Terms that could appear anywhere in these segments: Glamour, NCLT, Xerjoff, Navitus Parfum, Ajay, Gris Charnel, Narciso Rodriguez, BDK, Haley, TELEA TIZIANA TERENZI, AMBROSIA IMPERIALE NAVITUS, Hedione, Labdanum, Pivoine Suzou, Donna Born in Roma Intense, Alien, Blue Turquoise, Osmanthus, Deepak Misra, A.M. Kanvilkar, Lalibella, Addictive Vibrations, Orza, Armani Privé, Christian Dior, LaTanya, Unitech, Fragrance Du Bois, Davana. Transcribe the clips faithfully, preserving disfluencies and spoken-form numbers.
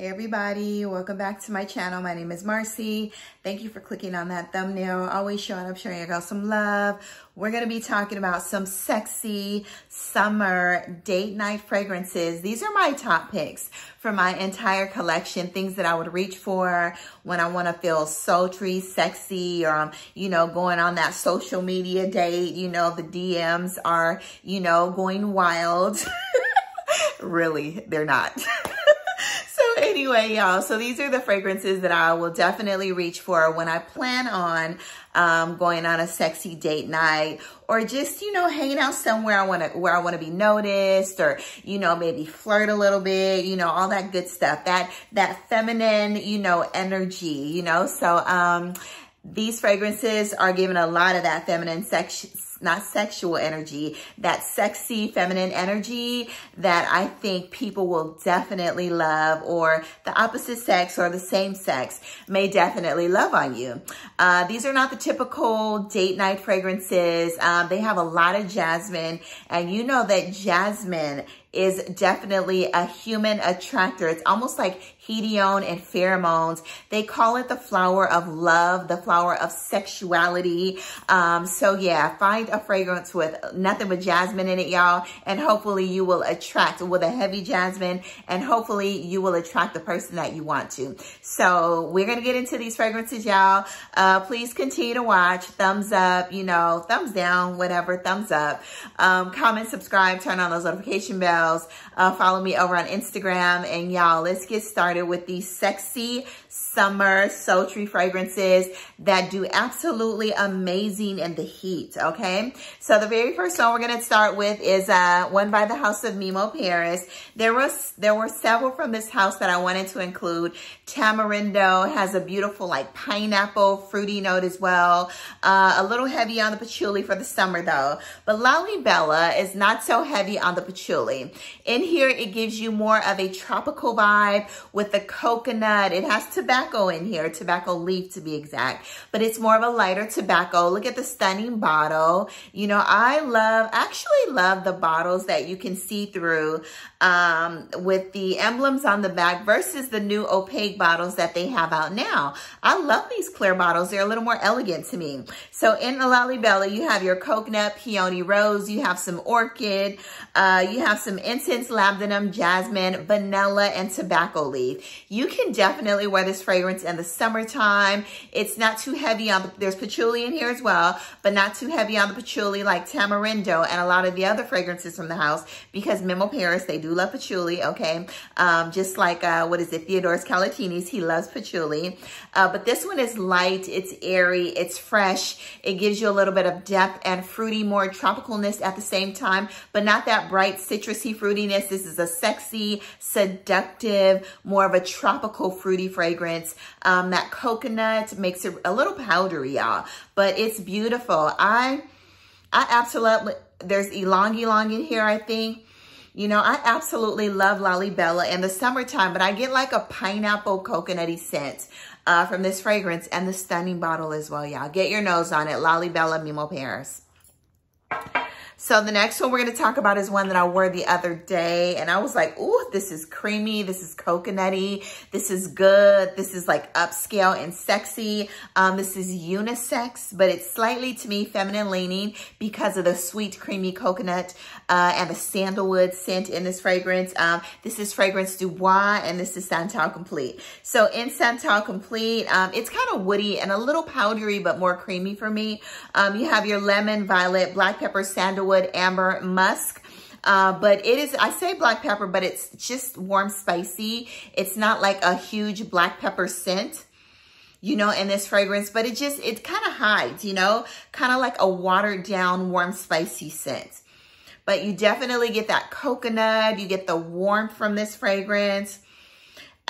Hey everybody, welcome back to my channel. My name is Marcy. Thank you for clicking on that thumbnail. Always showing up, showing your girl some love. We're gonna be talking about some sexy summer date night fragrances. These are my top picks for my entire collection, things that I would reach for when I wanna feel sultry, sexy, or um, you know, going on that social media date. You know, the D Ms are, you know, going wild. Really, they're not. Anyway, y'all, so these are the fragrances that I will definitely reach for when I plan on um, going on a sexy date night, or just, you know, hanging out somewhere I want to, where I want to be noticed, or, you know, maybe flirt a little bit, you know, all that good stuff, that, that feminine, you know, energy, you know, so, um, these fragrances are giving a lot of that feminine section, not sexual energy, that sexy feminine energy that I think people will definitely love, or the opposite sex or the same sex may definitely love on you. Uh, these are not the typical date night fragrances. Um, they have a lot of jasmine, and you know that jasmine is definitely a human attractor. It's almost like hedione and pheromones. They call it the flower of love, the flower of sexuality. Um, so yeah, find a fragrance with nothing but jasmine in it, y'all, and hopefully you will attract, with a heavy jasmine, and hopefully you will attract the person that you want to. So we're gonna get into these fragrances, y'all. Uh, please continue to watch, thumbs up, you know, thumbs down, whatever, thumbs up. Um, comment, subscribe, turn on those notification bells. Uh, follow me over on Instagram, and y'all, let's get started with these sexy summer sultry fragrances that do absolutely amazing in the heat. Okay, so the very first one we're going to start with is uh one by the house of Memo Paris. There was there were several from this house that I wanted to include. Tamarindo has a beautiful like pineapple fruity note as well, uh, a little heavy on the patchouli for the summer though, but Lalibella is not so heavy on the patchouli. In here, it gives you more of a tropical vibe with the coconut. It has tobacco in here, tobacco leaf to be exact, but it's more of a lighter tobacco. Look at the stunning bottle. You know, I love, actually love the bottles that you can see through um, with the emblems on the back versus the new opaque bottles that they have out now. I love these clear bottles. They're a little more elegant to me. So in the Lalibella, you have your coconut, peony rose, you have some orchid, uh, you have some incense, labdanum, jasmine, vanilla, and tobacco leaf. You can definitely wear this fragrance in the summertime. It's not too heavy on the, there's patchouli in here as well, but not too heavy on the patchouli like Tamarindo and a lot of the other fragrances from the house, because Memo Paris, they do love patchouli, okay? Um, just like, uh, what is it, Theodoros Calatini's, he loves patchouli. Uh, but this one is light, it's airy, it's fresh. It gives you a little bit of depth and fruity, more tropicalness at the same time, but not that bright citrusy fruitiness. This is a sexy, seductive, more of a tropical fruity fragrance. Um, that coconut makes it a little powdery, y'all, but it's beautiful. I, I absolutely, there's ylang ylang in here, I think. You know, I absolutely love Lalibella in the summertime, but I get like a pineapple coconutty scent uh, from this fragrance, and the stunning bottle as well, y'all. Get your nose on it. Lalibella Memo Paris. So the next one we're going to talk about is one that I wore the other day, and I was like, ooh, this is creamy. This is coconutty. This is good. This is like upscale and sexy. Um, this is unisex, but it's slightly, to me, feminine leaning because of the sweet, creamy coconut uh, and the sandalwood scent in this fragrance. Um, this is Fragrance Du Bois, and this is Santal Complete. So in Santal Complete, um, it's kind of woody and a little powdery, but more creamy for me. Um, you have your lemon, violet, black pepper, sandalwood, wood, amber, musk, uh, but it is, I say black pepper, but it's just warm, spicy. It's not like a huge black pepper scent, you know, in this fragrance, but it just, it kind of hides, you know, kind of like a watered down, warm, spicy scent. But you definitely get that coconut, you get the warmth from this fragrance.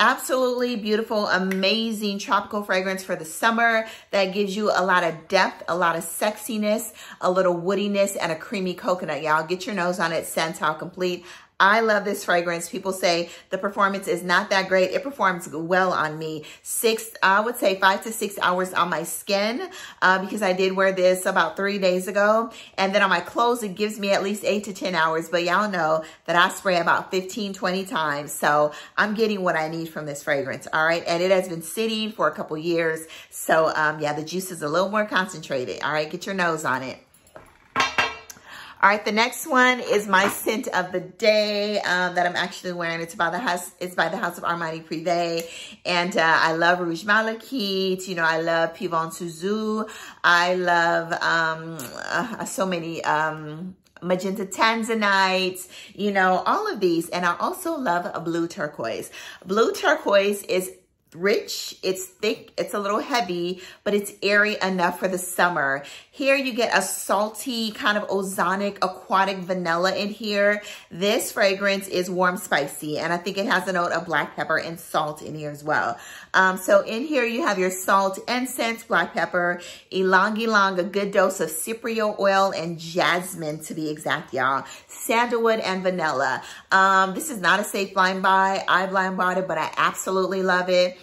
Absolutely beautiful, amazing tropical fragrance for the summer that gives you a lot of depth, a lot of sexiness, a little woodiness, and a creamy coconut, y'all. Get your nose on it, Santal Complete. I love this fragrance. People say the performance is not that great. It performs well on me. Six, I would say five to six hours on my skin uh, because I did wear this about three days ago. And then on my clothes, it gives me at least eight to ten hours. But y'all know that I spray about fifteen, twenty times. So I'm getting what I need from this fragrance. All right. And it has been sitting for a couple years. So um, yeah, the juice is a little more concentrated. All right. Get your nose on it. All right, the next one is my scent of the day um, that I'm actually wearing. It's by the house. It's by the House of Armani Privé, and uh, I love Rouge Malachite. You know, I love Pivoine Suzou. I love um, uh, so many. Um, magenta tanzanites, you know, all of these. And I also love a blue turquoise. Blue turquoise is rich, it's thick, it's a little heavy, but it's airy enough for the summer. Here you get a salty kind of ozonic aquatic vanilla in here. This fragrance is warm spicy, and I think it has a note of black pepper and salt in here as well. Um, so in here you have your salt, incense, black pepper, ylang ylang, a good dose of cyprio oil, and jasmine to be exact, y'all. Sandalwood and vanilla. Um, this is not a safe blind buy. I blind bought it, but I absolutely love it.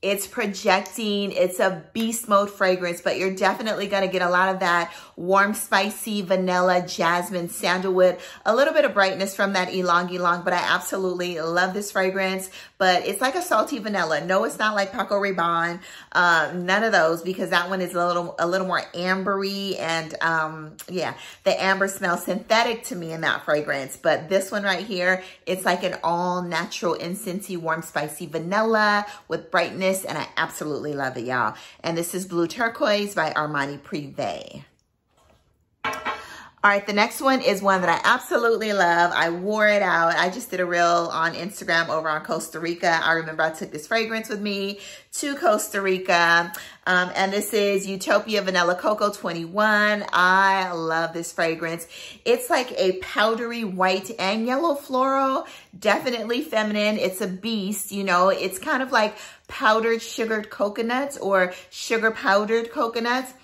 It's projecting, it's a beast mode fragrance, but you're definitely gonna get a lot of that warm, spicy, vanilla, jasmine, sandalwood, a little bit of brightness from that ylang ylang, but I absolutely love this fragrance. But it's like a salty vanilla. No, it's not like Paco Rabanne, uh, none of those, because that one is a little a little more ambery, and um, yeah, the amber smells synthetic to me in that fragrance. But this one right here, it's like an all natural, incensey, warm, spicy vanilla with brightness, and I absolutely love it, y'all. And this is Blue Turquoise by Armani Privé. All right, the next one is one that I absolutely love. I wore it out. I just did a reel on Instagram over on Costa Rica. I remember I took this fragrance with me to Costa Rica. Um, and this is Utopia Vanilla Coco twenty-one. I love this fragrance. It's like a powdery white and yellow floral, definitely feminine. It's a beast, you know. It's kind of like powdered sugared coconuts or sugar powdered coconuts.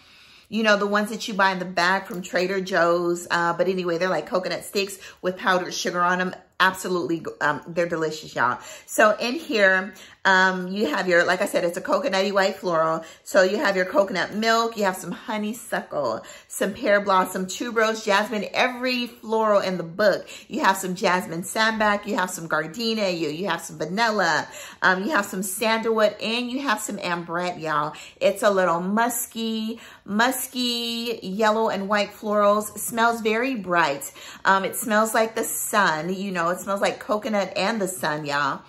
You know, the ones that you buy in the bag from Trader Joe's. Uh, but anyway, they're like coconut sticks with powdered sugar on them. Absolutely, um, they're delicious, y'all. So in here, um, you have your, like I said, it's a coconutty white floral. So you have your coconut milk, you have some honeysuckle, some pear blossom, tuberose, jasmine, every floral in the book. You have some jasmine sambac, you have some gardenia, you, you have some vanilla, um, you have some sandalwood, and you have some ambrette, y'all. It's a little musky, musky yellow and white florals. Smells very bright. Um, it smells like the sun, you know. It smells like coconut and the sun, y'all.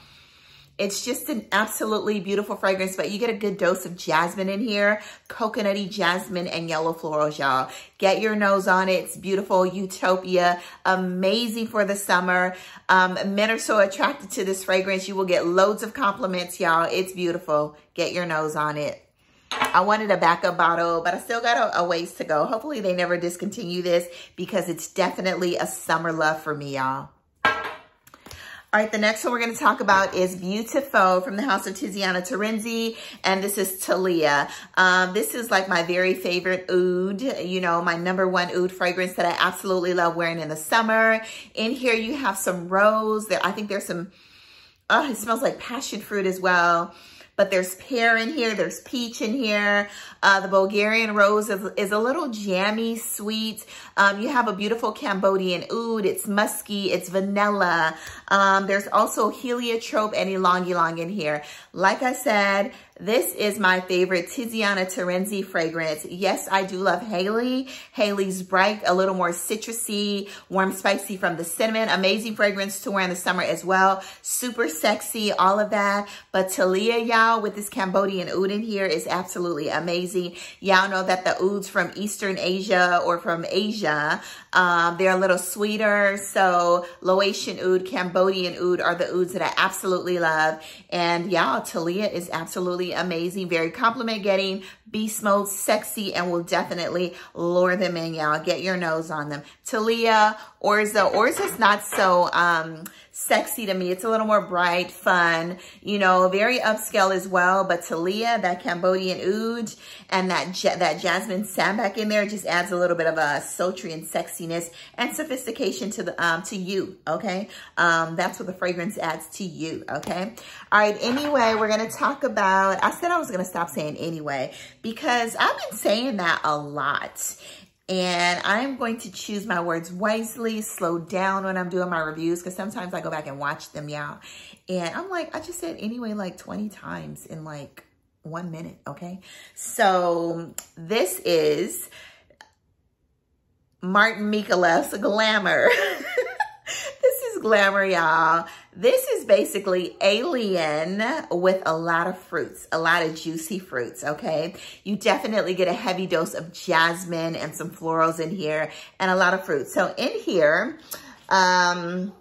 It's just an absolutely beautiful fragrance, but you get a good dose of jasmine in here. Coconutty jasmine and yellow florals, y'all. Get your nose on it. It's beautiful. Utopia. Amazing for the summer. Um, men are so attracted to this fragrance. You will get loads of compliments, y'all. It's beautiful. Get your nose on it. I wanted a backup bottle, but I still got a, a ways to go. Hopefully they never discontinue this because it's definitely a summer love for me, y'all. All right, the next one we're going to talk about is Beautiful from the House of Tiziana Terenzi, and this is Talia. Um, this is like my very favorite oud, you know, my number one oud fragrance that I absolutely love wearing in the summer. In here, you have some rose. There, I think there's some, oh, it smells like passion fruit as well. But there's pear in here, there's peach in here. Uh, the Bulgarian rose is, is a little jammy, sweet. Um, you have a beautiful Cambodian oud. It's musky, it's vanilla. Um, there's also heliotrope and ylang ylang in here. Like I said, this is my favorite Tiziana Terenzi fragrance. Yes, I do love Haley. Haley's bright, a little more citrusy, warm, spicy from the cinnamon. Amazing fragrance to wear in the summer as well. Super sexy, all of that. But Talia, y'all, with this Cambodian oud in here is absolutely amazing. Y'all know that the ouds from Eastern Asia or from Asia, um, they're a little sweeter. So Laotian oud, Cambodian oud are the ouds that I absolutely love. And y'all, Talia is absolutely amazing, very compliment getting, beast mode, sexy, and will definitely lure them in, y'all. Get your nose on them. Talia, Orza. Orza's not so um sexy to me. It's a little more bright, fun, you know, very upscale as well. But Talia, that Cambodian oud and that ja that jasmine sambac in there just adds a little bit of a sultry and sexiness and sophistication to the um to you. Okay, um, that's what the fragrance adds to you. Okay, all right. Anyway, we're gonna talk about. I said I was gonna stop saying anyway because I've been saying that a lot. And I'm going to choose my words wisely, slow down when I'm doing my reviews, because sometimes I go back and watch them, y'all. And I'm like, I just said anyway like twenty times in like one minute, okay? So this is Martin Micallef's Glamour. This is Glamour, y'all. This is basically Alien with a lot of fruits, a lot of juicy fruits, okay? You definitely get a heavy dose of jasmine and some florals in here and a lot of fruit. So in here, um,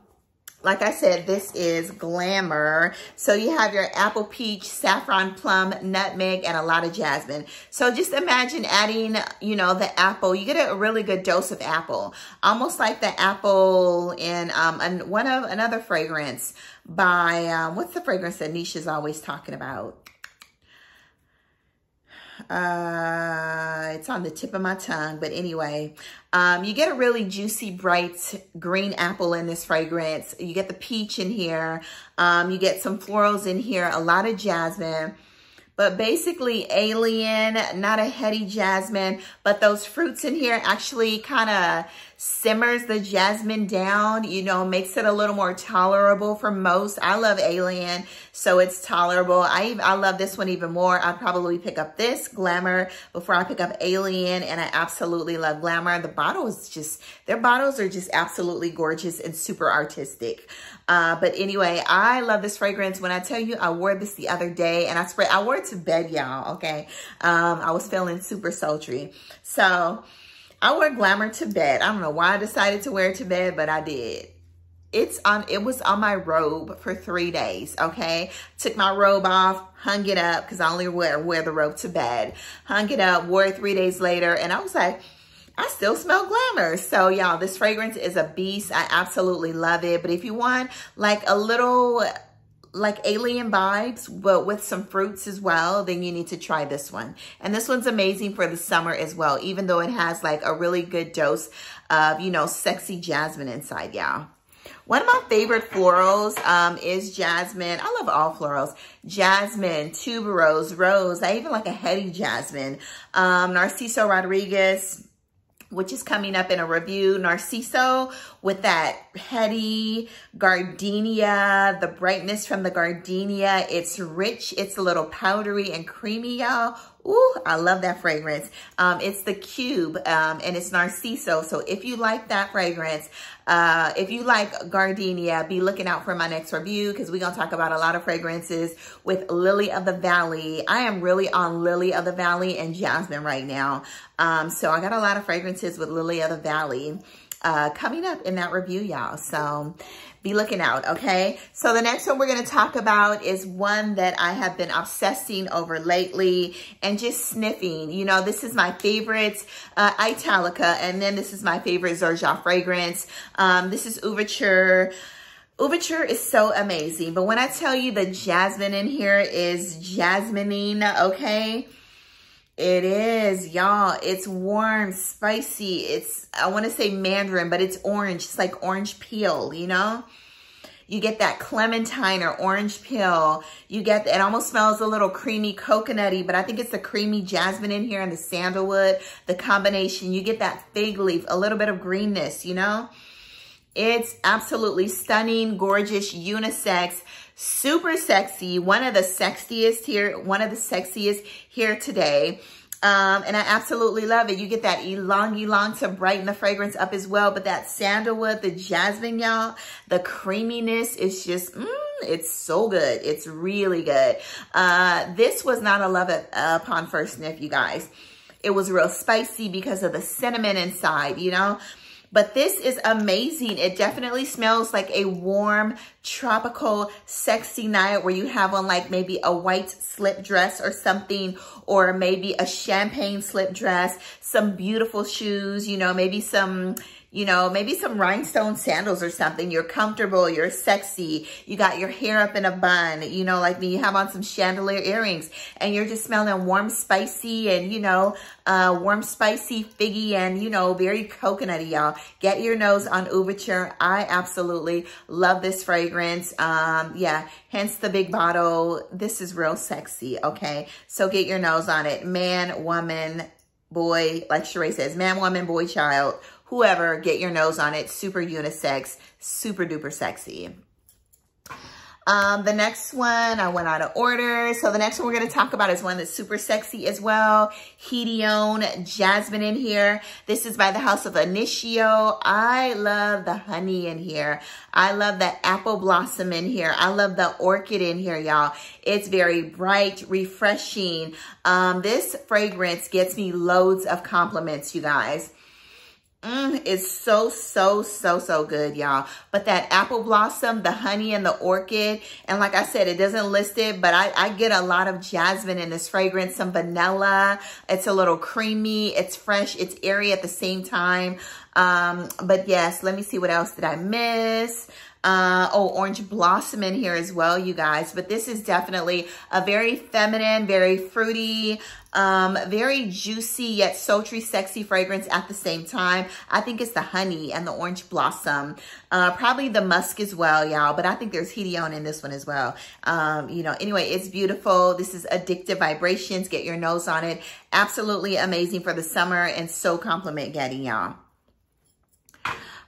like I said, this is Glamour. So you have your apple peach, saffron plum, nutmeg, and a lot of jasmine. So just imagine adding, you know, the apple. You get a really good dose of apple, almost like the apple in um, an, one of another fragrance by, um, what's the fragrance that Nisha's always talking about? Uh, it's on the tip of my tongue, but anyway, um, you get a really juicy, bright green apple in this fragrance. You get the peach in here. Um, you get some florals in here, a lot of jasmine, but basically Alien, not a heady jasmine, but those fruits in here actually kind of simmers the jasmine down, you know, makes it a little more tolerable for most. I love Alien, so it's tolerable. I I love this one even more. I'd probably pick up this Glamour before I pick up Alien, and I absolutely love Glamour. The bottle is just, their bottles are just absolutely gorgeous and super artistic. Uh, but anyway, I love this fragrance. When I tell you, I wore this the other day, and I spray, I wore it to bed, y'all, okay? Um, I was feeling super sultry. So I wore Glamour to bed. I don't know why I decided to wear it to bed, but I did. It's on, it was on my robe for three days, okay? Took my robe off, hung it up, because I only wear, wear the robe to bed. Hung it up, wore it three days later, and I was like, I still smell Glamour. So y'all, this fragrance is a beast. I absolutely love it. But if you want like a little, like Alien vibes, but with some fruits as well, then you need to try this one. And this one's amazing for the summer as well, even though it has like a really good dose of, you know, sexy jasmine inside, y'all. One of my favorite florals um, is jasmine. I love all florals. Jasmine, tuberose, rose. I even like a heady jasmine. Um, Narciso Rodriguez, which is coming up in a review. Narciso with that heady gardenia, the brightness from the gardenia. It's rich, it's a little powdery and creamy, y'all. Ooh, I love that fragrance. Um, it's the cube, um, and it's Narciso. So if you like that fragrance, uh, if you like gardenia, be looking out for my next review, because we're going to talk about a lot of fragrances with Lily of the Valley. I am really on Lily of the Valley and jasmine right now. Um, so I got a lot of fragrances with Lily of the Valley uh, coming up in that review, y'all. So be looking out, okay? So the next one we're gonna talk about is one that I have been obsessing over lately and just sniffing. You know, this is my favorite uh, Italica, and then this is my favorite Xerjoff fragrance. Um, this is Overture. Overture is so amazing, but when I tell you the jasmine in here is jasminine, okay? It is, y'all. It's warm, spicy. It's, I want to say mandarin, but it's orange. It's like orange peel, you know? You get that clementine or orange peel. You get, it almost smells a little creamy coconutty, but I think it's the creamy jasmine in here and the sandalwood, the combination. You get that fig leaf, a little bit of greenness, you know? It's absolutely stunning, gorgeous, unisex. Super sexy, one of the sexiest here, one of the sexiest here today. Um, and I absolutely love it. You get that ylang ylang to brighten the fragrance up as well, but that sandalwood, the jasmine, y'all, the creaminess is just, mm, it's so good. It's really good. Uh, this was not a love it, uh, upon first sniff, you guys. It was real spicy because of the cinnamon inside, you know? But this is amazing. It definitely smells like a warm, tropical, sexy night where you have on like maybe a white slip dress or something, or maybe a champagne slip dress, some beautiful shoes, you know, maybe some, you know, maybe some rhinestone sandals or something. You're comfortable, you're sexy, you got your hair up in a bun, you know, like me, you have on some chandelier earrings and you're just smelling warm, spicy and, you know, uh, warm, spicy, figgy and, you know, very coconutty, y'all. Get your nose on Overture. I absolutely love this fragrance. Um, yeah, hence the big bottle. This is real sexy, okay? So get your nose on it. Man, woman, boy, like Sheree says, man, woman, boy, child, whoever, get your nose on it. Super unisex, super duper sexy. Um, the next one, I went out of order. So the next one we're going to talk about is one that's super sexy as well. Hedione Jasmine in here. This is by the House of Initio. I love the honey in here. I love the apple blossom in here. I love the orchid in here, y'all. It's very bright, refreshing. Um, this fragrance gets me loads of compliments, you guys. Mm, it's so, so, so, so good, y'all. But that apple blossom, the honey and the orchid, and like I said, it doesn't list it, but I, I get a lot of jasmine in this fragrance, some vanilla. It's a little creamy. It's fresh. It's airy at the same time. Um, but yes, let me see what else did I miss. Uh, oh, orange blossom in here as well, you guys. But this is definitely a very feminine, very fruity, um, very juicy, yet sultry, sexy fragrance at the same time. I think it's the honey and the orange blossom. Uh, probably the musk as well, y'all. But I think there's Hedione in this one as well. Um, you know, anyway, it's beautiful. This is Addictive Vibrations. Get your nose on it. Absolutely amazing for the summer and so compliment getting, y'all.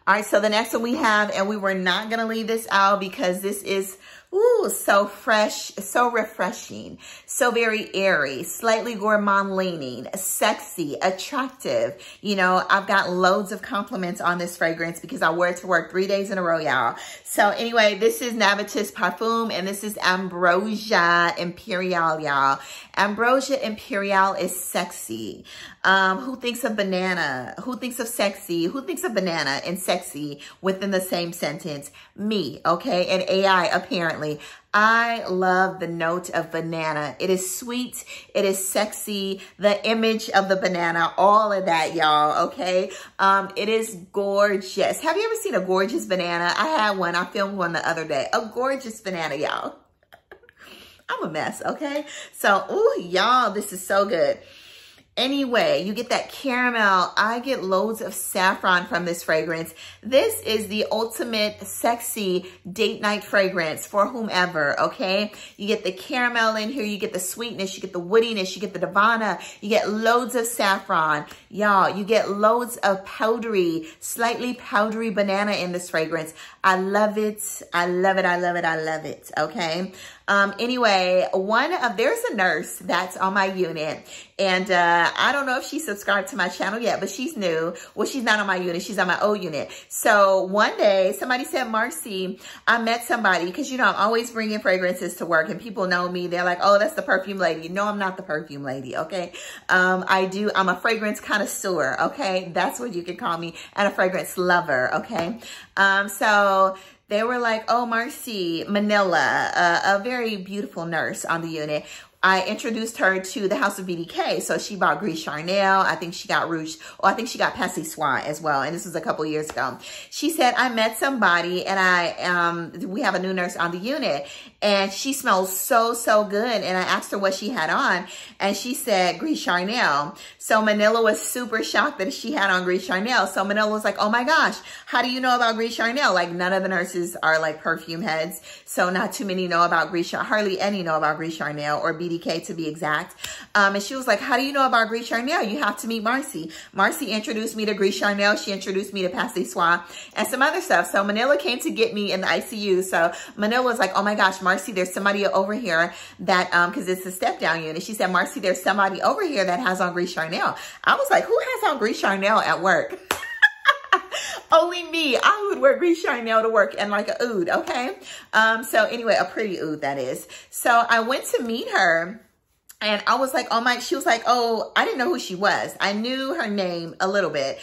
All right, so the next one we have, and we were not going to leave this out because this is, ooh, so fresh, so refreshing, so very airy, slightly gourmand leaning, sexy, attractive. You know, I've got loads of compliments on this fragrance because I wear it to work three days in a row, y'all. So anyway, this is Navitus Parfum, and this is Ambrosia Imperiale, y'all. Ambrosia Imperiale is sexy. Um, who thinks of banana? Who thinks of sexy? Who thinks of banana and sexy within the same sentence? Me, okay? And A I, apparently. I love the note of banana. It is sweet. It is sexy. The image of the banana, all of that, y'all, okay? Um, it is gorgeous. Have you ever seen a gorgeous banana? I had one. I filmed one the other day. A gorgeous banana, y'all. I'm a mess, okay? So, ooh, y'all, this is so good. Anyway, you get that caramel. I get loads of saffron from this fragrance. This is the ultimate sexy date night fragrance for whomever, okay? You get the caramel in here. You get the sweetness. You get the woodiness. You get the Davana. You get loads of saffron. Y'all, you get loads of powdery, slightly powdery banana in this fragrance. I love it. I love it. I love it. I love it, okay? Um, anyway, one of, there's a nurse that's on my unit, and uh, I don't know if she's subscribed to my channel yet, but she's new. Well, she's not on my unit. She's on my old unit. So one day somebody said, Marcy, I met somebody, because, you know, I'm always bringing fragrances to work and people know me. They're like, oh, that's the perfume lady. No, I'm not the perfume lady. Okay. Um, I do. I'm a fragrance connoisseur. Okay. That's what you can call me, and a fragrance lover. Okay. Um, so they were like, oh, Marcy Manila, uh, a very beautiful nurse on the unit. I introduced her to the House of B D K. So she bought Gris Charnel. I think she got Rouge. Oh, I think she got Passe Souffle as well. And this was a couple years ago. She said, I met somebody, and I, um, we have a new nurse on the unit, and she smells so, so good. And I asked her what she had on, and she said, Gris Charnel. So Manila was super shocked that she had on Gris Charnel. So Manila was like, oh my gosh, how do you know about Gris Charnel? Like, none of the nurses are like perfume heads. So not too many know about Gris Charnel. Hardly any know about Gris Charnel or B D K. To be exact. Um, and she was like, how do you know about Gris Charnel? You have to meet Marcy. Marcy introduced me to Gris Charnel. She introduced me to Passe Souffle and some other stuff. So Manila came to get me in the I C U. So Manila was like, oh my gosh, Marcy, there's somebody over here that, um, cause it's a step down unit. She said, Marcy, there's somebody over here that has on Gris Charnel. I was like, who has on Gris Charnel at work? Only me. I would wear Gris Charnel to work, and like a oud, okay? Um, so anyway, a pretty oud, that is. So I went to meet her, and I was like, oh my, she was like, oh, I didn't know who she was. I knew her name a little bit,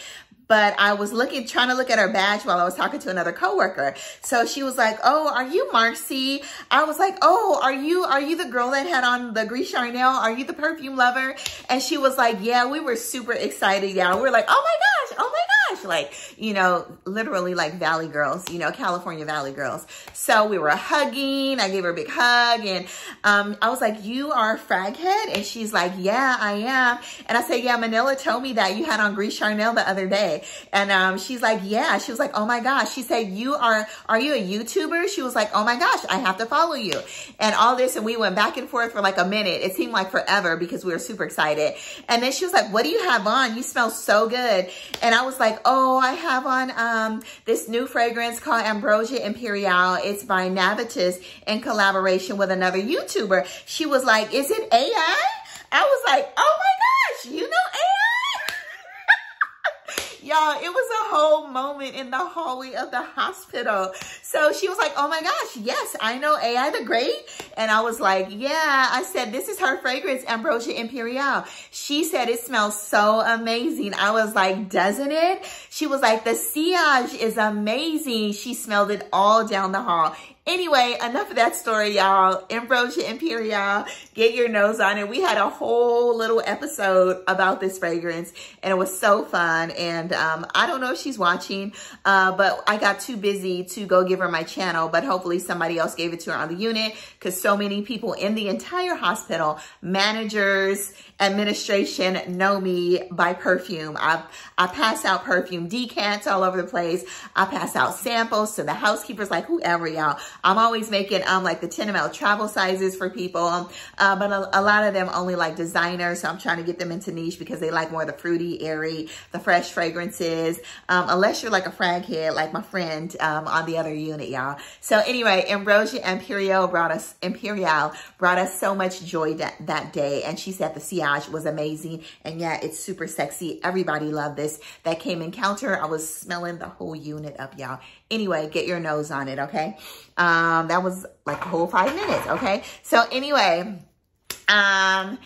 but I was looking, trying to look at her badge while I was talking to another coworker. So she was like, oh, are you Marcy? I was like, oh, are you, are you the girl that had on the Gris Charnel? Are you the perfume lover? And she was like, yeah, we were super excited, y'all. We we're like, oh my gosh, oh my gosh. gosh, like, you know, literally like Valley girls, you know, California Valley girls. So we were hugging. I gave her a big hug, and um, I was like, you are frag head? And she's like, yeah, I am. And I said, yeah, Manila told me that you had on Gris Charnel the other day. And um, she's like, yeah. She was like, oh my gosh. She said, you are, are you a YouTuber? She was like, oh my gosh, I have to follow you. And all this, and we went back and forth for like a minute. It seemed like forever because we were super excited. And then she was like, what do you have on? You smell so good. And I was like, oh, I have on um, this new fragrance called Ambrosia Imperiale. It's by Navitus in collaboration with another YouTuber. She was like, is it A I? I was like, oh my gosh, you know A I? Y'all, it was a whole moment in the hallway of the hospital. So she was like, oh my gosh, yes, I know A I the Great. And I was like, yeah. I said, this is her fragrance, Ambrosia Imperiale. She said, it smells so amazing. I was like, doesn't it? She was like, the sillage is amazing. She smelled it all down the hall. Anyway, enough of that story, y'all. Ambrosia Imperiale, get your nose on it. We had a whole little episode about this fragrance, and it was so fun. And um, I don't know if she's watching, uh, but I got too busy to go give her my channel, but hopefully somebody else gave it to her on the unit, because so many people in the entire hospital, managers, administration, know me by perfume. I, I pass out perfume decants all over the place. I pass out samples to the housekeepers, like whoever, y'all. I'm always making um like the ten M L travel sizes for people, um, uh, but a, a lot of them only like designers, so I'm trying to get them into niche because they like more the fruity, airy, the fresh fragrances, um, unless you're like a frag head like my friend um, on the other unit, y'all. So anyway, Ambrosia Imperiale brought us Imperiale brought us so much joy that, that day, and she said the sillage was amazing, and yeah, it's super sexy. Everybody loved this that came in counter. I was smelling the whole unit up, y'all. Anyway, get your nose on it, okay? Um, that was like a whole five minutes, okay? So anyway, um,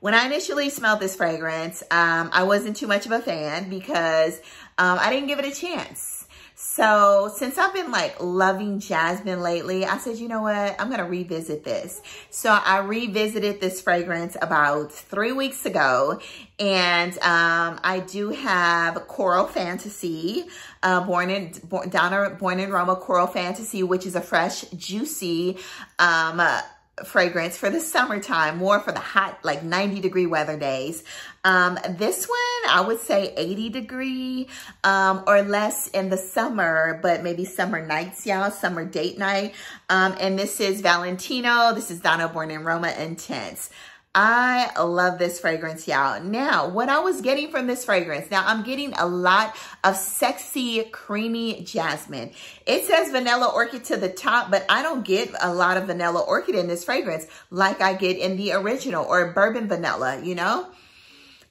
when I initially smelled this fragrance, um, I wasn't too much of a fan because um, I didn't give it a chance. So since I've been like loving Jasmine lately, I said, you know what, I'm gonna revisit this. So I revisited this fragrance about three weeks ago, and um, I do have Coral Fantasy, uh, born in born, Donna Born in Roma Coral Fantasy, which is a fresh, juicy um, uh, fragrance for the summertime, more for the hot, like ninety degree weather days. Um, this one, I would say eighty degree, um, or less in the summer, but maybe summer nights, y'all, summer date night. Um, and this is Valentino. This is Donna Born in Roma Intense. I love this fragrance, y'all. Now, what I was getting from this fragrance, now I'm getting a lot of sexy, creamy jasmine. It says vanilla orchid to the top, but I don't get a lot of vanilla orchid in this fragrance like I get in the original or bourbon vanilla, you know?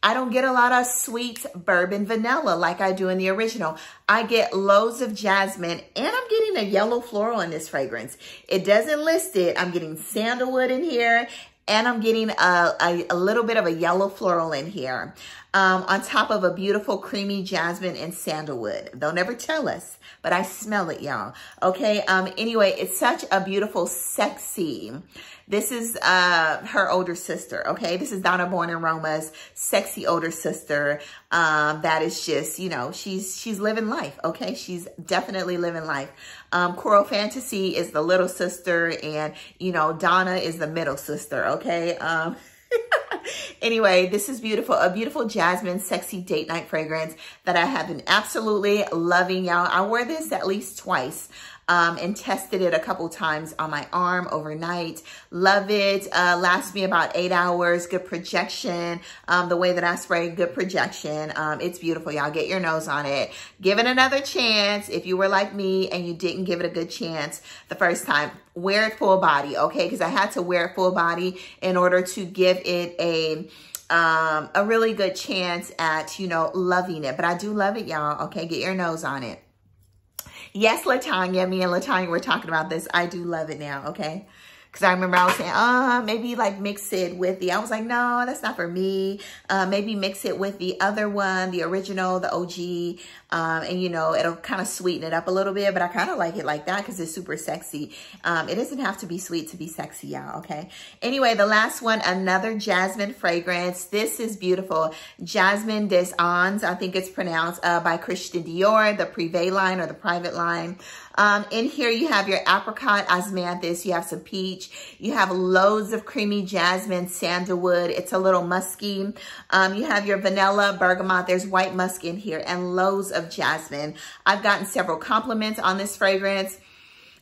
I don't get a lot of sweet bourbon vanilla like I do in the original. I get loads of jasmine, and I'm getting a yellow floral in this fragrance. It doesn't list it. I'm getting sandalwood in here, and I'm getting a, a, a little bit of a yellow floral in here, um, on top of a beautiful creamy jasmine and sandalwood. They'll never tell us, but I smell it, y'all. Okay, um, anyway, it's such a beautiful, sexy. This is uh, her older sister, okay? This is Donna Born in Roma's sexy older sister. Um, that is just, you know, she's she's living life, okay? She's definitely living life. Um, Coral Fantasy is the little sister, and, you know, Donna is the middle sister, okay? Um, anyway, this is beautiful, a beautiful jasmine, sexy date night fragrance that I have been absolutely loving, y'all. I wore this at least twice, um, and tested it a couple times on my arm overnight. Love it. Uh, lasts me about eight hours. Good projection. Um, the way that I spray, good projection. Um, it's beautiful, y'all. Get your nose on it. Give it another chance. If you were like me and you didn't give it a good chance the first time, wear it full body, okay? Because I had to wear it full body in order to give it a um, a really good chance at, you know, loving it. But I do love it, y'all, okay? Get your nose on it. Yes, LaTanya, me and LaTanya were talking about this. I do love it now, okay? Because I remember I was saying, uh, maybe like mix it with the, I was like, no, that's not for me. Uh, maybe mix it with the other one, the original, the O G. Um, and you know, it'll kind of sweeten it up a little bit, but I kind of like it like that because it's super sexy. Um, it doesn't have to be sweet to be sexy, y'all, okay? Anyway, the last one, another jasmine fragrance. This is beautiful. Jasmine Des Anges, I think it's pronounced, uh, by Christian Dior, the Privé line or the private line. Um, in here, you have your apricot, osmanthus, you have some peach, you have loads of creamy jasmine, sandalwood, it's a little musky. Um, you have your vanilla, bergamot, there's white musk in here, and loads of jasmine. I've gotten several compliments on this fragrance.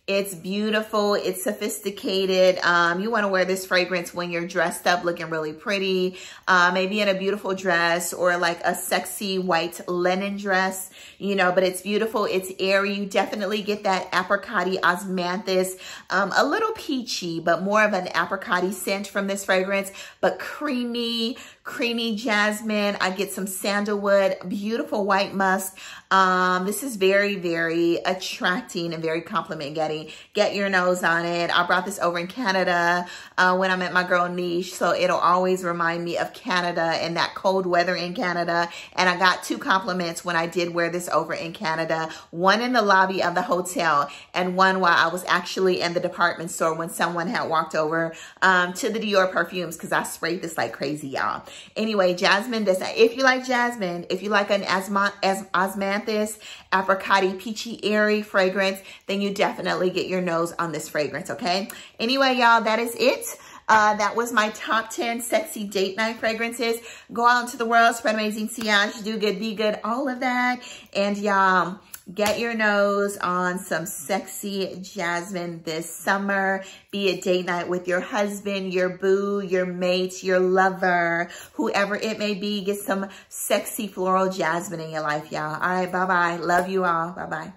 It's beautiful, it's sophisticated. Um, you wanna wear this fragrance when you're dressed up looking really pretty, uh, maybe in a beautiful dress or like a sexy white linen dress, you know, but it's beautiful, it's airy. You definitely get that apricot-y osmanthus, um, a little peachy, but more of an apricot-y scent from this fragrance, but creamy, creamy jasmine. I get some sandalwood, beautiful white musk. Um, this is very, very attracting and very compliment getting. Get your nose on it. I brought this over in Canada uh, when I met my girl Niche, so it'll always remind me of Canada and that cold weather in Canada. And I got two compliments when I did wear this over in Canada, one in the lobby of the hotel and one while I was actually in the department store when someone had walked over um, to the Dior perfumes because I sprayed this like crazy, y'all. Anyway, jasmine, this, if you like jasmine, if you like an osmanthus, apricot-y, peachy, airy fragrance, then you definitely get your nose on this fragrance, okay? Anyway, y'all, that is it. Uh, that was my top ten sexy date night fragrances. Go out into the world, spread amazing sillage, do good, be good, all of that. And y'all, get your nose on some sexy jasmine this summer. Be a date night with your husband, your boo, your mate, your lover, whoever it may be. Get some sexy floral jasmine in your life, y'all. All right, bye-bye. Love you all. Bye-bye.